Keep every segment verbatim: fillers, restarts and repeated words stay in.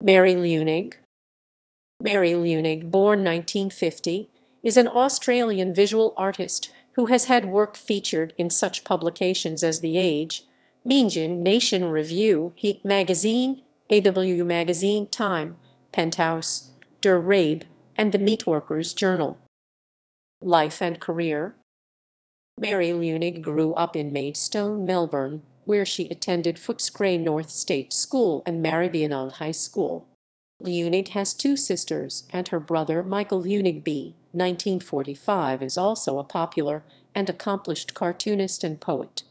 Mary Leunig. Mary Leunig, born nineteen fifty, is an Australian visual artist who has had work featured in such publications as The Age, Meanjin, Nation Review, Heat Magazine, A W Magazine, Time, Penthouse, Der Rabe, and The Meatworkers' Journal. Life and career. Mary Leunig grew up in Maidstone, Melbourne, where she attended Footscray North State School and Maribyrnong High School. Leunig has two sisters, and her brother Michael Leunig B. nineteen forty-five is also a popular and accomplished cartoonist and poet.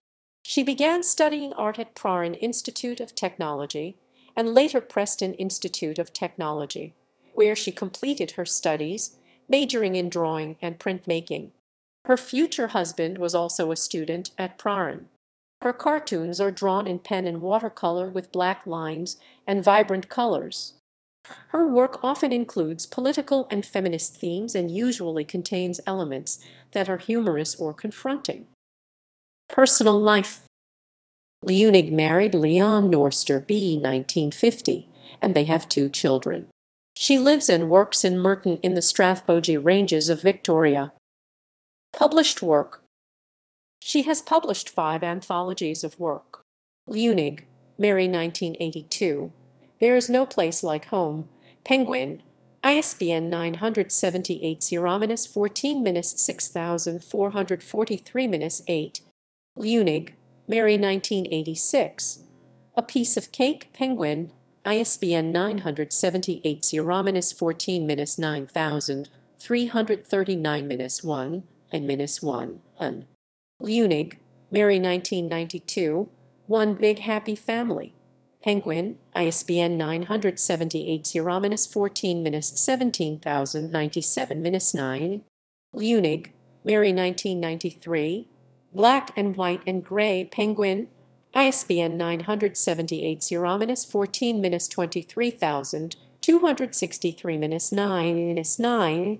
She began studying art at Prahran Institute of Technology and later Preston Institute of Technology, where she completed her studies, majoring in drawing and printmaking. Her future husband was also a student at Prahran. Her cartoons are drawn in pen and watercolor with black lines and vibrant colors. Her work often includes political and feminist themes and usually contains elements that are humorous or confronting. Personal life. Leunig married Leon Norster B. nineteen fifty, and they have two children. She lives and works in Merton in the Strathbogie ranges of Victoria. Published work. She has published five anthologies of work. Leunig, Mary nineteen eighty-two. There is no place like home. Penguin. I S B N nine seven eight zero dash fourteen dash six four four three dash eight. Leunig, Mary nineteen eighty-six. A Piece of Cake. Penguin. I S B N nine seven eight zero dash fourteen dash nine three three nine dash one and dash one. Leunig, Mary nineteen ninety-two. One Big Happy Family. Penguin, I S B N nine seven eight zero dash fourteen dash one seven zero nine seven dash nine. Leunig, Mary nineteen ninety-three. Black and White and Gray. Penguin, I S B N nine seven eight zero dash fourteen dash two three two six three dash nine dash nine.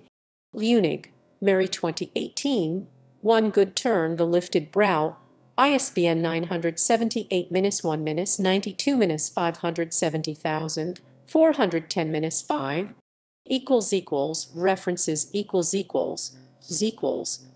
Leunig, Mary twenty eighteen. One Good Turn. The Lifted Brow. I S B N nine seven eight dash one dash ninety-two dash five seven zero four one zero dash five equals equals references equals equals equals